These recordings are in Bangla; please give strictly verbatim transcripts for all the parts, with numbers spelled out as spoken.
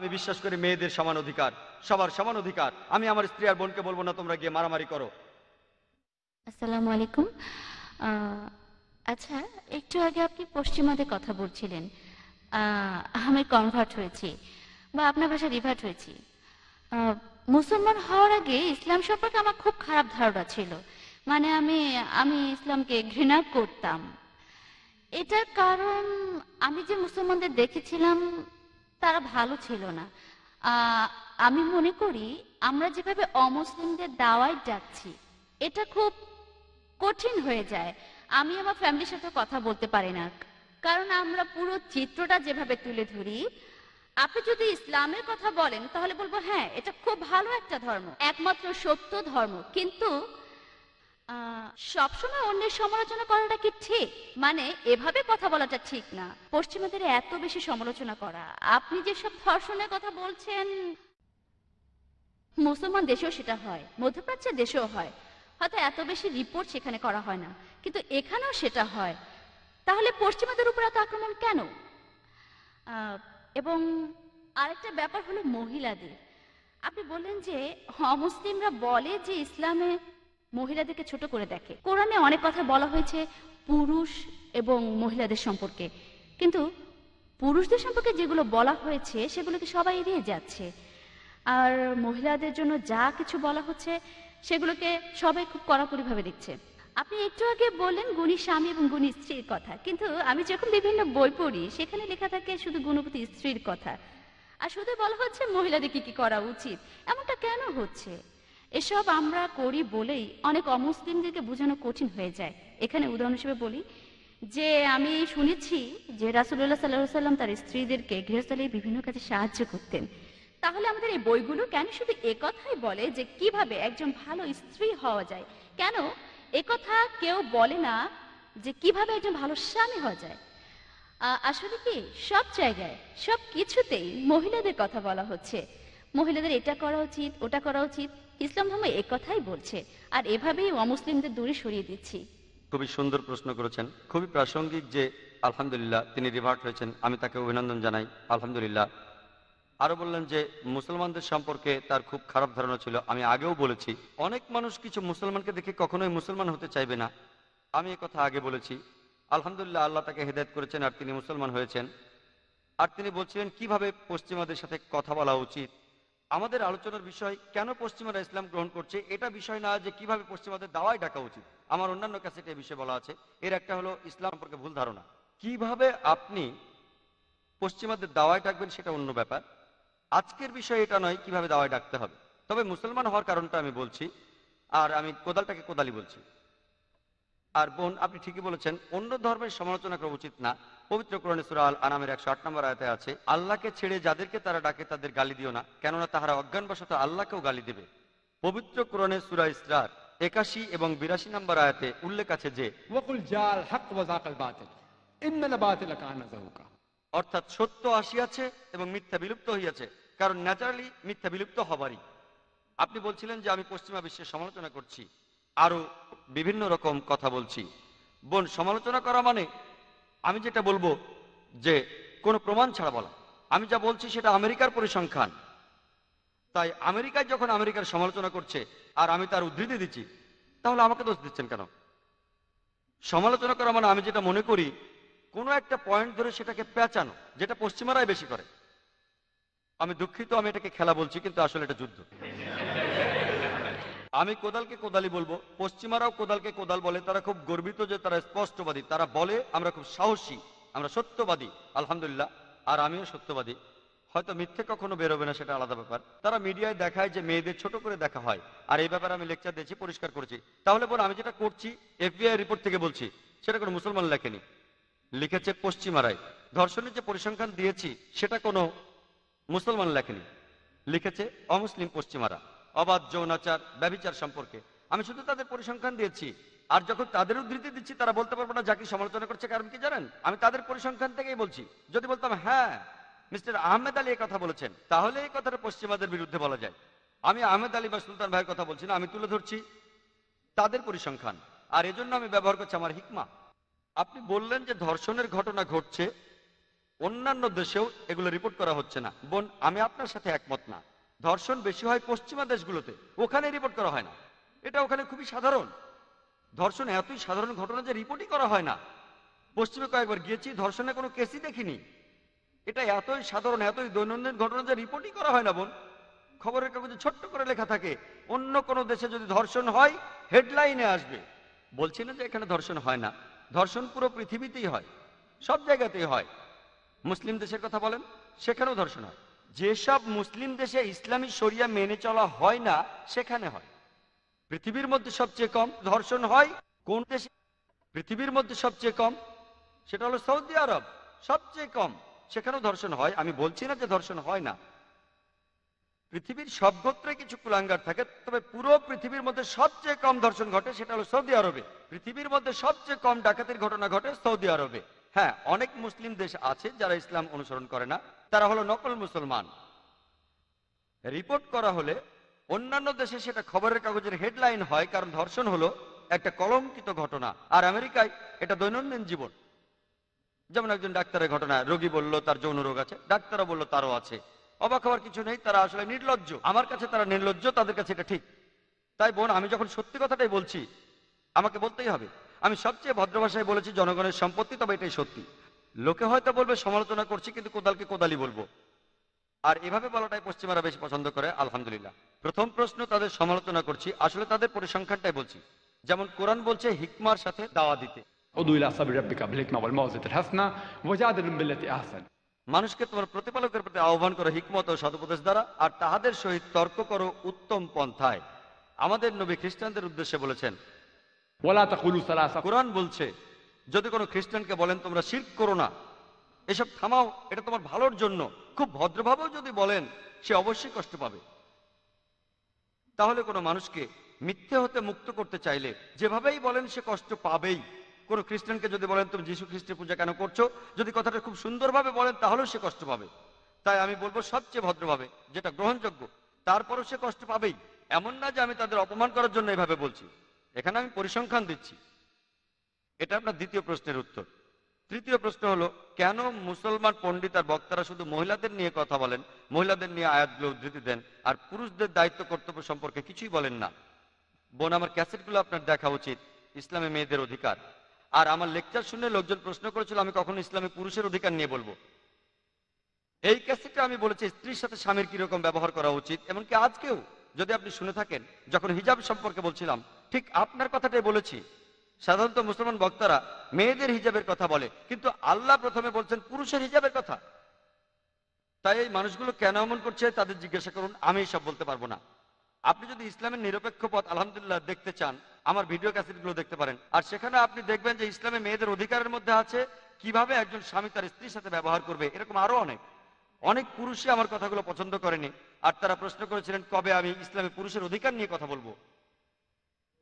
আমি বিশ্বাস করি মেয়েদের সমান অধিকার, সবার সমান অধিকার। আমি আমার স্ত্রী আর বোনকে বলবো না তোমরা গিয়ে মারামারি করো। আসসালামু আলাইকুম। আচ্ছা, একটু আগে আপনি পশ্চিমাতে কথা বলছিলেন, আমি কনভার্ট হয়েছি বা আপনার ভাষায় রিভার্ট হয়েছি। মুসলমান হওয়ার আগে ইসলাম সম্পর্কে আমার খুব খারাপ ধারণা ছিল, মানে আমি আমি ইসলামকে ঘৃণা করতাম। এটার কারণ আমি যে মুসলমানদের দেখেছিলাম তারা ভালো ছিল না। আমি মনে করি আমরা যেভাবে অমুসলিমদের দাওয়াত যাচ্ছি এটা খুব কঠিন হয়ে যায়। আমি আমার ফ্যামিলির সাথে কথা বলতে পারি না, কারণ আমরা পুরো চিত্রটা যেভাবে তুলে ধরি। আপনি যদি ইসলামের কথা বলেন তাহলে বলবো হ্যাঁ, এটা খুব ভালো একটা ধর্ম, একমাত্র সত্য ধর্ম। কিন্তু সবসময় অন্যের সমালোচনা করাটা কি ঠিক? মানে এভাবে কথা বলাটা ঠিক না। পশ্চিমাদের এত বেশি সমালোচনা করা, আপনি যেসব ধর্ষণের কথা বলছেন মুসলমান দেশেও সেটা হয়, মধ্যপ্রাচ্যের দেশেও হয়, হয়তো এত বেশি রিপোর্ট সেখানে করা হয় না, কিন্তু এখানেও সেটা হয়। তাহলে পশ্চিমাদের উপর এত আক্রমণ কেন? এবং আরেকটা ব্যাপার হলো মহিলাদের। আপনি বললেন যে অমুসলিমরা বলে যে ইসলামে মহিলাদেরকে ছোট করে দেখে। কোরআনে অনেক কথা বলা হয়েছে পুরুষ এবং মহিলাদের সম্পর্কে, কিন্তু পুরুষদের সম্পর্কে যেগুলো বলা হয়েছে সেগুলোকে সবাই এড়িয়ে যাচ্ছে, আর মহিলাদের জন্য যা কিছু বলা হচ্ছে সেগুলোকে সবাই খুব কড়াকড়িভাবে দেখছে। আপনি একটু আগে বললেন গুণী স্বামী এবং গুণী স্ত্রীর কথা, কিন্তু আমি যখন বিভিন্ন বই পড়ি সেখানে লেখা থাকে শুধু গুণবতী স্ত্রীর কথা, আর শুধু বলা হচ্ছে মহিলাদের কি কি করা উচিত। এমনটা কেন হচ্ছে? এসব আমরা করি বলেই অনেক অমুসলিমদেরকে বোঝানো কঠিন হয়ে যায়। এখানে উদাহরণ হিসেবে বলি যে আমি শুনেছি যে রাসূলুল্লাহ সাল্লাল্লাহু আলাইহি ওয়াসাল্লাম তার স্ত্রীদেরকে গৃহস্থলে বিভিন্ন কাজে সাহায্য করতেন। তাহলে আমাদের এই বইগুলো কেন শুধু একথাই বলে যে কিভাবে একজন ভালো স্ত্রী হওয়া যায়? কেন একথা কেউ বলে না যে কিভাবে একজন ভালো স্বামী হওয়া যায়? আসলে কি সব জায়গায় সব কিছুতেই মহিলাদের কথা বলা হচ্ছে, মহিলাদের এটা করা উচিত ওটা করা উচিত। ইসলাম ধর্ম এই কথাই বলছে, আর এভাবেই অমুসলিমদের দূরে সরিয়ে দিচ্ছি। খুবই সুন্দর প্রশ্ন করেছেন, খুবই প্রাসঙ্গিক। যে আলহামদুলিল্লাহ তিনি রিভার্ট হয়েছেন, আমি তাকে অভিনন্দন জানাই, আলহামদুলিল্লাহ। আরো বললেন যে মুসলমানদের সম্পর্কে তার খুব খারাপ ধারণা ছিল। আমি আগেও বলেছি অনেক মানুষ কিছু মুসলমানকে দেখে কখনোই মুসলমান হতে চাইবে না, আমি এই কথা আগে বলেছি। আলহামদুলিল্লাহ আল্লাহ তাকে হেদায়েত করেছেন আর তিনি মুসলমান হয়েছেন। আর তিনি বলছিলেন কিভাবে পশ্চিমাদের সাথে কথা বলা উচিত। আমাদের আলোচনার বিষয় কেন পশ্চিমারা ইসলাম গ্রহণ করছে এটা বিষয় না, যে কিভাবে পশ্চিমাদের দাওয়ায় ডাকা উচিত। আমার অন্যান্য কাছে এটা বিষয়ে বলা আছে। এর একটা হলো ইসলাম সম্পর্কে ভুল ধারণা। কিভাবে আপনি পশ্চিমাদের দাওয়ায় ডাকবেন সেটা অন্য ব্যাপার, আজকের বিষয় এটা নয় কিভাবে দাওয়ায় ডাকতে হবে। তবে মুসলমান হওয়ার কারণটা আমি বলছি, আর আমি কোদালটাকে কোদালি বলছি। আর বোন আপনি ঠিকই বলেছেন, অন্য ধর্মের সমালোচনা করা উচিত না। পবিত্র কোরআনে সূরা আল আনামের একশো আট নম্বর আয়াতে আছে, আল্লাহকে ছেড়ে যাদেরকে তারা ডাকে তাদের গালি দিও না, কেননা তাহারা অজ্ঞানবশত আল্লাহকেও গালি দেবে। পবিত্র কোরআনে সূরা ইসরার একাশি এবং বিরাশি নম্বর আয়াতে উল্লেখ আছে যে অর্থাৎ সত্য আসিয়াছে এবং মিথ্যা বিলুপ্ত হইয়াছে, কারণ ন্যাচারালি মিথ্যা বিলুপ্ত হবারই। আপনি বলছিলেন যে আমি পশ্চিমা বিশ্বের সমালোচনা করছি, আরো বিভিন্ন রকম কথা বলছি। বোন, সমালোচনা করা মানে আমি যেটা বলবো যে কোনো প্রমাণ ছাড়া বলা। আমি যা বলছি সেটা আমেরিকার পরিসংখ্যান, তাই আমেরিকায় যখন আমেরিকার সমালোচনা করছে আর আমি তার উদ্ধৃতি দিচ্ছি, তাহলে আমাকে দোষ দিচ্ছেন কেন? সমালোচনা করা মানে আমি যেটা মনে করি কোনো একটা পয়েন্ট ধরে সেটাকে পেঁচানো, যেটা পশ্চিমারাই বেশি করে। আমি দুঃখিত, আমি এটাকে খেলা বলছি, কিন্তু আসলে এটা যুদ্ধ। আমি কোদালকে কোদালি বলবো। পশ্চিমারাও কোদালকে কোদাল বলে, তারা খুব গর্বিত যে তারা স্পষ্টবাদী। তারা বলে আমরা খুব সাহসী, আমরা সত্যবাদী। আলহামদুলিল্লাহ, আর আমিও সত্যবাদী। হয়তো মিথ্যে কখনো বেরোবে না, সেটা আলাদা ব্যাপার। তারা মিডিয়ায় দেখায় যে মেয়েদের ছোট করে দেখা হয়, আর এই ব্যাপারে আমি লেকচার দিয়েছি, পরিষ্কার করেছি। তাহলে বল, আমি যেটা করছি এফবিআই রিপোর্ট থেকে বলছি, সেটা কোনো মুসলমান লেখেনি, লিখেছে পশ্চিমারায়। ধর্ষণের যে পরিসংখ্যান দিয়েছি সেটা কোনো মুসলমান লেখেনি, লিখেছে অমুসলিম পশ্চিমারা। অবাধ যৌনাচার, ব্যভিচার সম্পর্কে আমি শুধু তাদের পরিসংখ্যান দিয়েছি। আর যখন তাদের উদ্ধৃতি দিচ্ছি তারা বলতে পারবো না যাকে সমালোচনা করছে, কারণ কি জানেন? আমি তাদের পরিসংখ্যান থেকেই বলছি। যদি বলতাম হ্যাঁ মিস্টার আহমেদ আলী এই কথা বলেছেন, তাহলে এই কথাটা পশ্চিমাদের বিরুদ্ধে বলা যায়। আমি আহমেদ আলী বা সুলতান ভাইয়ের কথা বলছি না, আমি তুলে ধরছি তাদের পরিসংখ্যান, আর এজন্য আমি ব্যবহার করছি আমার হিকমা। আপনি বললেন যে ধর্ষণের ঘটনা ঘটছে, अन्यान्य देशेও এগুলো রিপোর্ট করা হচ্ছে না। বোন, আমি আপনার সাথে একমত না। ধর্ষণ বেশি হয় পশ্চিমা দেশগুলোতে, ওখানে রিপোর্ট করা হয় না। এটা ওখানে খুবই সাধারণ, ধর্ষণ এতই সাধারণ ঘটনা যে রিপোর্টই করা হয় না। পশ্চিমে কয়েকবার গিয়েছি, ধর্ষণের কোনো কেসই দেখিনি। এটা এতই সাধারণ, এতই দৈনন্দিন ঘটনা যে রিপোর্টই করা হয় না। বোন, খবরের কাগজে ছোট্ট করে লেখা থাকে, অন্য কোনো দেশে যদি ধর্ষণ হয় হেডলাইনে আসবে। বলছি না যে এখানে ধর্ষণ হয় না, ধর্ষণ পুরো পৃথিবীতেই হয়, সব জায়গাতেই হয়। মুসলিম দেশের কথা বলেন, সেখানেও ধর্ষণ হয়। যেসব মুসলিম দেশে ইসলামী শরিয়া মেনে চলা হয় না সেখানে হয়। পৃথিবীর মধ্যে সবচেয়ে কম ধর্ষণ হয় কোন দেশে? পৃথিবীর মধ্যে সবচেয়ে কম সেটা হলো সৌদি আরব, সবচেয়ে কম। সেখানেও ধর্ষণ হয়, আমি বলছি না যে ধর্ষণ হয় না। পৃথিবীর সব গোত্রে কিছু কুলাঙ্গার থাকে, তবে পুরো পৃথিবীর মধ্যে সবচেয়ে কম ধর্ষণ ঘটে, সেটা হলো সৌদি আরবে। পৃথিবীর মধ্যে সবচেয়ে কম ডাকাতির ঘটনা ঘটে সৌদি আরবে। হ্যাঁ, অনেক মুসলিম দেশ আছে যারা ইসলাম অনুসরণ করে না, তারা হলো নকল মুসলমান। রিপোর্ট করা হলে অন্যান্য দেশে সেটা খবরের কাগজের হেডলাইন হয়, কারণ ধর্ষণ হলো একটা কলঙ্কিত ঘটনা। আর আমেরিকায় এটা দৈনন্দিন জীবন। যেমন একজন ডাক্তারের ঘটনা, রোগী বলল তার যৌন রোগ আছে, ডাক্তারও বলল তারও আছে। অবাক হওয়ার কিছু নেই, তারা আসলে নির্লজ্জ। আমার কাছে তারা নির্লজ্জ, তাদের কাছে এটা ঠিক। তাই বোন, আমি যখন সত্যি কথাটাই বলছি, আমাকে বলতেই হবে। আমি সবচেয়ে ভদ্র ভাষায় বলেছি জনগণের সম্পত্তি, তবে এটাই সত্যি। লোকে হয়তো বলবে সমালোচনা করছি, কিন্তু কোদালকে কোদালি বলবো। আর এভাবে বলাটাই পশ্চিমারা বেশি পছন্দ করে, আলহামদুলিল্লাহ। প্রথম প্রশ্ন, তাদের সমালোচনা করছি, আসলে তাদের পরিসংখ্যানটাই বলছি। যেমন কোরআন বলছে হিকমার সাথে দাওয়া দিতে, মানুষকে তোমার প্রতিপালকের প্রতি আহ্বান করো হিকমত ও সদুপদেশ দ্বারা, আর তাহাদের সহিত তর্ক করো উত্তম পন্থায়। আমাদের নবী খ্রিস্টানদের উদ্দেশ্যে বলেছেন, কোরআন বলছে যদি কোনো খ্রিস্টানকে বলেন তোমরা শিরক করো না, এসব থামাও, এটা তোমার ভালোর জন্য, খুব ভদ্রভাবেও যদি বলেন সে অবশ্যই কষ্ট পাবে। তাহলে কোনো মানুষকে মিথ্যে হতে মুক্ত করতে চাইলে যেভাবেই বলেন সে কষ্ট পাবেই। কোনো খ্রিস্টানকে যদি বলেন তুমি যীশু খ্রিস্টের পূজা কেন করছো, যদি কথাটা খুব সুন্দরভাবে বলেন তাহলেও সে কষ্ট পাবে। তাই আমি বলবো সবচেয়ে ভদ্রভাবে, যেটা গ্রহণযোগ্য, তারপরও সে কষ্ট পাবেই। এমন না যে আমি তাদের অপমান করার জন্য এভাবে বলছি, এখানে আমি পরিসংখ্যান দিচ্ছি। এটা আপনার দ্বিতীয় প্রশ্নের উত্তর। তৃতীয় প্রশ্ন হলো, কেন মুসলমান পণ্ডিত আর বক্তারা শুধু মহিলাদের নিয়ে কথা বলেন, মহিলাদের নিয়ে আয়াতগুলো উদ্ধৃতি দেন, আর পুরুষদের দায়িত্ব কর্তব্য সম্পর্কে কিছুই বলেন না? বোন, আমার ক্যাসেটগুলো আপনার দেখা উচিত, ইসলামে মেয়েদের অধিকার। আর আমার লেকচার শুনে লোকজন প্রশ্ন করেছিল আমি কখনো ইসলামে পুরুষের অধিকার নিয়ে বলবো। এই ক্যাসেটে আমি বলেছি স্ত্রীর সাথে স্বামীর কিরকম ব্যবহার করা উচিত, এমনকি আজকেও যদি আপনি শুনে থাকেন, যখন হিজাব সম্পর্কে বলছিলাম ঠিক আপনার কথাটাই বলেছি। সাধারণত মুসলমান বক্তারা মেয়েদের হিজাবের কথা বলে, কিন্তু আল্লাহ প্রথমে বলছেন পুরুষের হিজাবের কথা। তাই এই মানুষগুলো কেন এমন করছে তাদের জিজ্ঞাসা করুন, আমি সব বলতে পারবো না। আপনি যদি ইসলামের নিরপেক্ষ পথ আলহামদুলিল্লাহ দেখতে চান, আমার ভিডিও ক্যাসেটগুলো দেখতে পারেন, আর সেখানে আপনি দেখবেন যে ইসলামে মেয়েদের অধিকারের মধ্যে আছে কিভাবে একজন স্বামী তার স্ত্রীর সাথে ব্যবহার করবে। এরকম আরো অনেক অনেক পুরুষই আমার কথাগুলো পছন্দ করেনি, আর তারা প্রশ্ন করেছিলেন কবে আমি ইসলামে পুরুষের অধিকার নিয়ে কথা বলবো।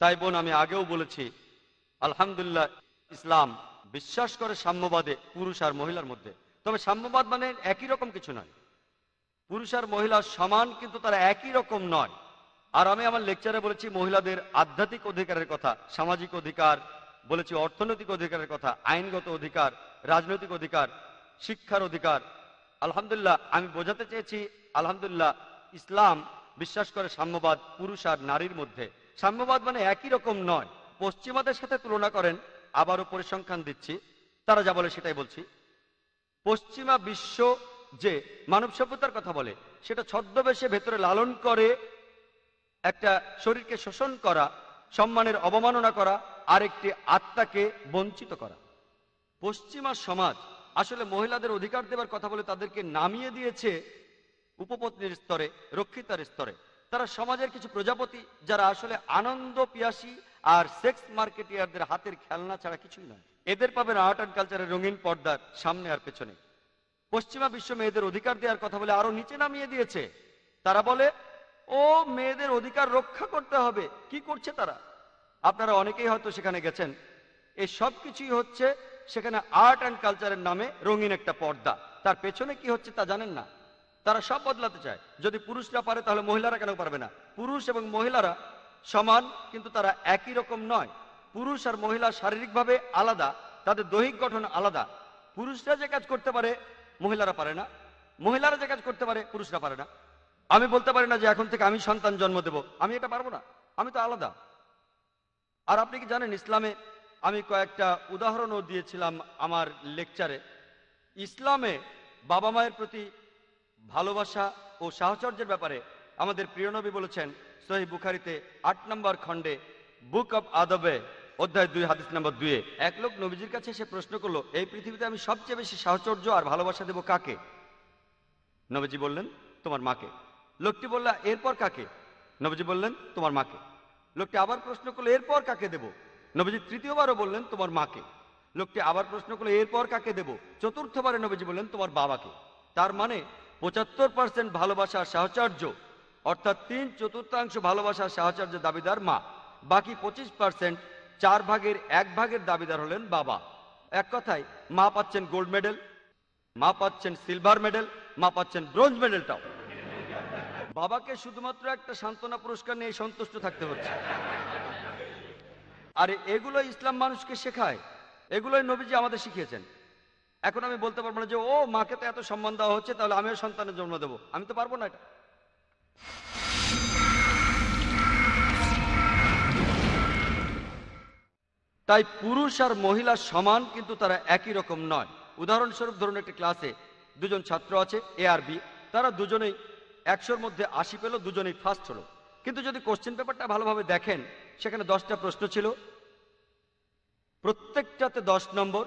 তাই বোন, আমি আগেও বলেছি আলহামদুলিল্লাহ ইসলাম বিশ্বাস করে সাম্যবাদে পুরুষ আর মহিলার মধ্যে। তবে সাম্যবাদ মানে একই রকম কিছু নয়, পুরুষ আর মহিলা সমান, কিন্তু তারা একই রকম নয়। আর আমি আমার লেকচারে বলেছি মহিলাদের আধ্যাত্মিক অধিকারের কথা, সামাজিক অধিকার বলেছি, অর্থনৈতিক অধিকারের কথা, আইনগত অধিকার, রাজনৈতিক অধিকার, শিক্ষার অধিকার। আলহামদুলিল্লাহ আমি বোঝাতে চেয়েছি আলহামদুলিল্লাহ ইসলাম বিশ্বাস করে সাম্যবাদ পুরুষ আর নারীর মধ্যে। সাম্যবাদ মানে একই রকম নয়। পশ্চিমাদের সাথে তুলনা করেন, আবারও পরিসংখ্যান দিচ্ছি, তারা যা বলে সেটাই বলছি। পশ্চিমা বিশ্ব যে মানব সভ্যতার কথা বলে, সেটা ছদ্মবেশে ভেতরে লালন করে একটা শরীরকে শোষণ করা, সম্মানের অবমাননা করা, আর একটি আত্মাকে বঞ্চিত করা। পশ্চিমা সমাজ আসলে মহিলাদের অধিকার দেবার কথা বলে তাদেরকে নামিয়ে দিয়েছে উপপত্নীর স্তরে, রক্ষিতার স্তরে। তারা সমাজের কিছু প্রজাপতি, যারা আসলে আনন্দ পিয়াসী আর সেক্স মার্কেটিয়ারদের হাতের খেলনা ছাড়া কিছুই নয়। এদের পাবেন আর্ট অ্যান্ড কালচারের রঙিন পর্দার সামনে আর পেছনে। পশ্চিমা বিশ্ব মেয়েদের অধিকার দেওয়ার কথা বলে আরো নিচে নামিয়ে দিয়েছে। তারা বলে ও মেয়েদের অধিকার রক্ষা করতে হবে। কি করছে তারা? আপনারা অনেকেই হয়তো সেখানে গেছেন। এই সব কিছুই হচ্ছে সেখানে আর্ট অ্যান্ড কালচারের নামে রঙিন একটা পর্দা, তার পেছনে কি হচ্ছে তা জানেন না। তারা সব বদলাতে চায়। যদি পুরুষরা পারে তাহলে মহিলারা কেন পারবে না? পুরুষ এবং মহিলারা সমান, কিন্তু তারা একই রকম নয়। পুরুষ আর মহিলা শারীরিকভাবে আলাদা, তাদের দৈহিক গঠন আলাদা। পুরুষরা যে কাজ করতে পারে महिलारा पारे ना, महिलारा जे काज करते पारे पुरुषरा पारे ना। आमी बोलते पारी ना जे एखन थेके आमी सन्तान जन्म देब, आमी एटा पारबो ना, आमी तो आलादा। और आपनि कि जानेन इस्लामे आमी कयेकटा उदाहरणओ दियेछिलाम आमार लेक्चारे, इस्लामे बाबा मायेर प्रति भालोबासा ओ साहचर्येर ब्यापारे आमादेर प्रिय नबी बोलेछेन सही बुखारीते आठ नम्बर खंडे बुक अफ आदबे अध्याय दुई हादिस नम्बर दुए एक लोक नबीजिर काछे एसे प्रश्न करलो, एई पृथिवीते आमी सबचेये बेशी साहचर्य और भालोबासा देब काके? नबीजी बोललेन तुम्हार माके। लोकटी बोलल एरपर काके? नबीजी बोललेन तुम्हार माके। लोकटी आबार प्रश्न करलो एरपर काके देब? नबीजी तृतीयबारও बोललेन तुम्हार माके। लोकटी आबार प्रश्न करलो एरपर काके देब? चतुर्थबारे नबीजी बोललेन तुम्हार बाबाके। तार माने पचहत्तर पार्सेंट भालोबासा और साहचर्य अर्थात तीन चतुर्थांश भालोबासा साहचर्य दाबीदार मा, बाकी पचिश पार्सेंट चार भागेर एक भागेर दाबीदार हलेन बाबा। एक कथाय मा पाচ্ছেন गोल्ड मेडल, मा पाচ্ছেন सिल्वर मेडल, मा पाচ্ছেন ब्रोंज मेडलटाও। बाबा के शुधुमात्र एक सान्त्वना पुरस्कार निये सन्तुष्ट थाकते हच्छे। आर एगुलो इस्लाम मानुषके शेखाय, एगुलोई नबीजी आमादेर शिखिয়েছেন। এখন আমি বলতে পারবো না যে ও মাকে তো এত সম্মান দেওয়া হচ্ছে তাহলে আমিও সন্তানের জন্ম দেব, আমি তো পারবো না এটা। তাই পুরুষ আর মহিলা সমান কিন্তু তারা একই রকম নয়। উদাহরণস্বরূপ ধরুন একটা ক্লাসে দুজন ছাত্র আছে এ আর বি, তারা দুজনেই একশোর মধ্যে আশি পেল, দুজনেই ফার্স্ট হলো। কিন্তু যদি কোশ্চেন পেপারটা ভালোভাবে দেখেন সেখানে দশটা প্রশ্ন ছিল, প্রত্যেকটাতে দশ নম্বর।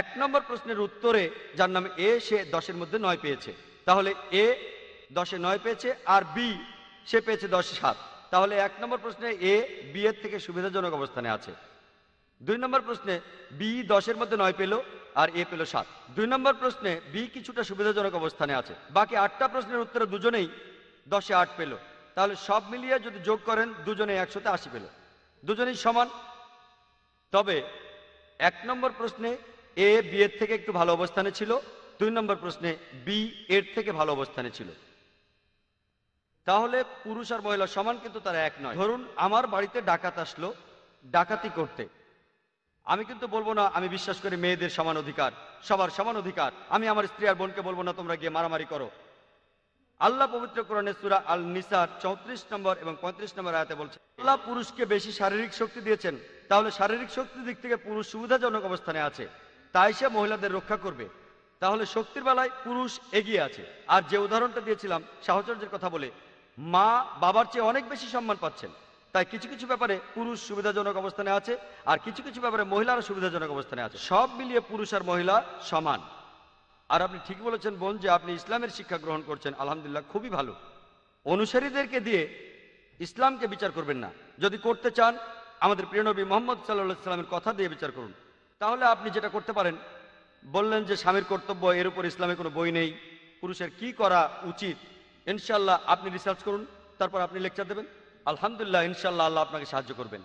এক নম্বর প্রশ্নের উত্তরে যার নাম এ সে দশের মধ্যে নয় পেয়েছে, তাহলে এ দশে নয় পেয়েছে, আর বি সে পেয়েছে দশে সাত, তাহলে এক নম্বর প্রশ্নে এ বি এর থেকে সুবিধাজনক অবস্থানে আছে। দুই নম্বর প্রশ্নে বি দশের মধ্যে নয় পেল আর এ পেল সাত, দুই নম্বর প্রশ্নে বি কিছুটা সুবিধাজনক অবস্থানে আছে। বাকি আটটা প্রশ্নের উত্তরে দুজনেই দশে আট পেল, তাহলে সব মিলিয়ে যদি যোগ করেন দুজনে একশোতে আশি পেল, দুজনেই সমান। তবে এক নম্বর প্রশ্নে এ বি এর থেকে একটু ভালো অবস্থানে ছিল, দুই নম্বর প্রশ্নে বি এর থেকে ভালো অবস্থানে ছিল। তাহলে পুরুষ আর মহিলা সমান কিন্তু তারা এক নয়। ধরুন আমার বাড়িতে ডাকাত আসলো ডাকাতি করতে, আমি কিন্তু বলবো না আমি বিশ্বাস করি মেয়েদের সমান অধিকার, সবার সমান অধিকার। আমি আমার স্ত্রী আর বোনকে বলবো না তোমরা গিয়ে মারামারি করো। আল্লাহ পবিত্র কোরআনে সূরা আল নিসার চৌত্রিশ নম্বর এবং পঁয়ত্রিশ নম্বর আয়াতে বলছে আল্লাহ পুরুষকে বেশি শারীরিক শক্তি দিয়েছেন, তাহলে শারীরিক শক্তির দিক থেকে পুরুষ সুবিধাজনক অবস্থানে আছে, তাই সে মহিলাদের রক্ষা করবে। তাহলে শক্তির বেলায় পুরুষ এগিয়ে আছে। আর যে উদাহরণটা দিয়েছিলাম সাহচর্যের কথা বলে, মা বাবার চেয়ে অনেক বেশি সম্মান পাচ্ছেন, তাই কিছু কিছু ব্যাপারে পুরুষ সুবিধাজনক অবস্থানে আছে, আর কিছু কিছু ব্যাপারে মহিলারা সুবিধাজনক অবস্থানে আছে। সব মিলিয়ে পুরুষ আর মহিলা সমান। আর আপনি ঠিক বলেছেন বোন যে আপনি ইসলামের শিক্ষা গ্রহণ করছেন, আলহামদুলিল্লাহ খুবই ভালো। অনুসারীদেরকে দিয়ে ইসলামকে বিচার করবেন না, যদি করতে চান আমাদের প্রিয় নবী মুহাম্মদ সাল্লাল্লাহু আলাইহি সাল্লামের কথা দিয়ে বিচার করুন। তাহলে আপনি যেটা করতে পারেন, বললেন যে স্বামীর কর্তব্য, এর উপর ইসলামে কোনো বই নেই, পুরুষের কি করা উচিত, ইনশাআল্লাহ আপনি রিসার্চ করুন, তারপর আপনি লেকচার দেবেন। আলহামদুলিল্লাহ ইনশাআল্লাহ আল্লাহ আপনাকে সাহায্য করবেন।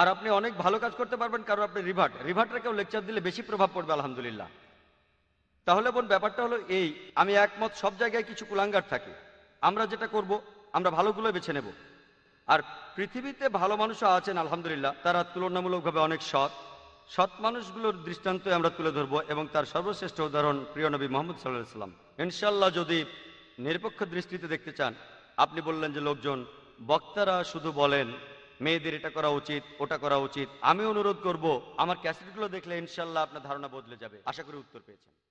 আর আপনি অনেক ভালো কাজ করতে পারবেন, কারণ আপনি রিভার্ট রিভার্টটাকেও লেকচার দিলে বেশি প্রভাব পড়বে আলহামদুলিল্লাহ। তাহলে বোন ব্যাপারটা হলো এই, আমি একমত সব জায়গায় কিছু কুলাঙ্গার থাকে, আমরা যেটা করব আমরা ভালোগুলো বেছে নেব। আর পৃথিবীতে ভালো মানুষও আছেন আলহামদুলিল্লাহ, তারা তুলনামূলকভাবে অনেক সৎ। সৎ মানুষগুলোর দৃষ্টান্ত আমরা তুলে ধরবো এবং তার সর্বশ্রেষ্ঠ উদাহরণ প্রিয় নবী মুহাম্মদ সাল্লাল্লাহু আলাইহি সাল্লাম। ইনশাআল্লাহ যদি নিরপেক্ষ দৃষ্টিতে দেখতে চান, আপনি বললেন যে লোকজন বক্তারা শুধু বলেন মেয়েদের এটা করা উচিত ওটা করা উচিত, আমি অনুরোধ করব আমার ক্যাসেটগুলো দেখলে ইনশাআল্লাহ আপনার ধারণা বদলে যাবে। আশা করি উত্তর পেয়েছেন।